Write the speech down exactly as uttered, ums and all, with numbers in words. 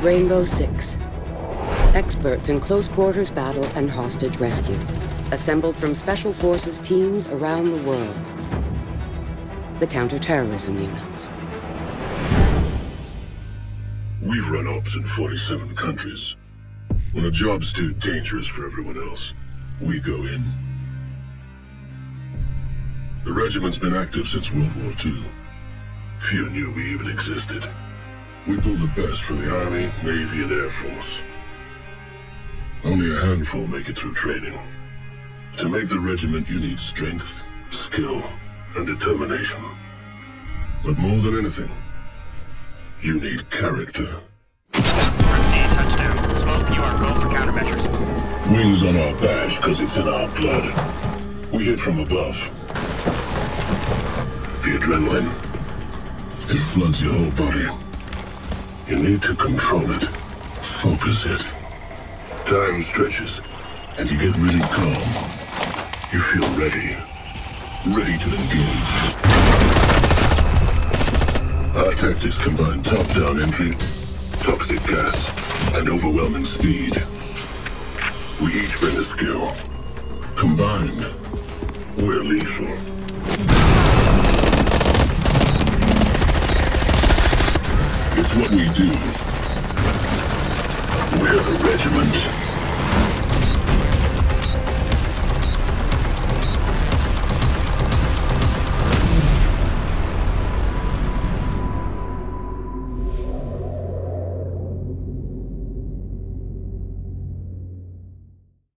Rainbow Six. Experts in close quarters battle and hostage rescue, assembled from special forces teams around the world. The counterterrorism units. We've run ops in forty-seven countries. When a job's too dangerous for everyone else, we go in. The regiment's been active since World War Two. Few knew we even existed. We pull the best from the Army, Navy, and Air Force. Only a handful make it through training. To make the regiment, you need strength, skill, and determination. But more than anything, you need character. First aid touchdown. Smoke, you are go for countermeasures. Wings on our badge because it's in our blood. We hit from above. The adrenaline, it floods your whole body. You need to control it, focus it. Time stretches, and you get really calm. You feel ready, ready to engage. Our tactics combine top-down entry, toxic gas, and overwhelming speed. We each bring a skill. Combined, we're lethal. It's what we do. We're the regiment.